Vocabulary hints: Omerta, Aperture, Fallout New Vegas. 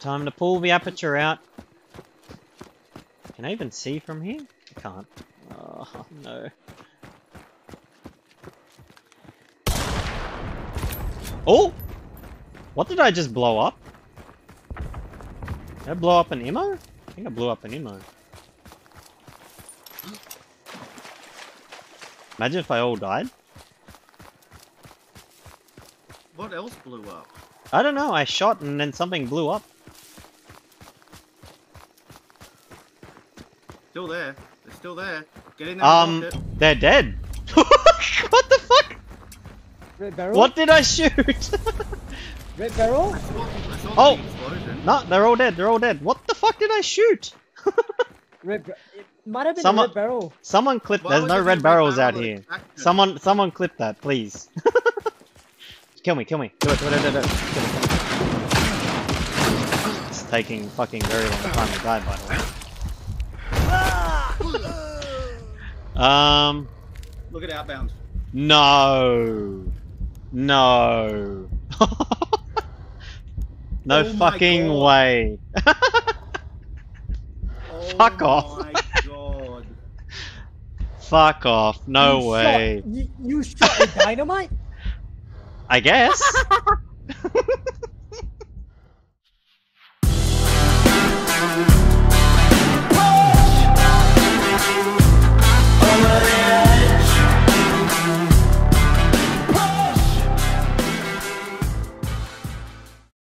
Time to pull the aperture out. Can I even see from here? I can't. Oh, no. Oh! What did I just blow up? Did I blow up an Immo? I think I blew up an Immo. Imagine if I all died. What else blew up? I don't know, I shot and then something blew up. Still there. They're still there. Get in there. They're dead. What the fuck? Red barrel? What did I shoot? Red barrel? Oh! No, they're all dead, they're all dead. What the fuck did I shoot? Red barrel. Might have been someone, a red barrel. Someone clip. There's no red barrels out here. Someone clip that, please. Kill me, kill me. Do it, do it, do it, do it. It's taking fucking very long time to die, by the way. Look at outbound. No. No. No oh fucking way. Oh fuck off. My God. Fuck off. No you way. You shot a dynamite? I guess.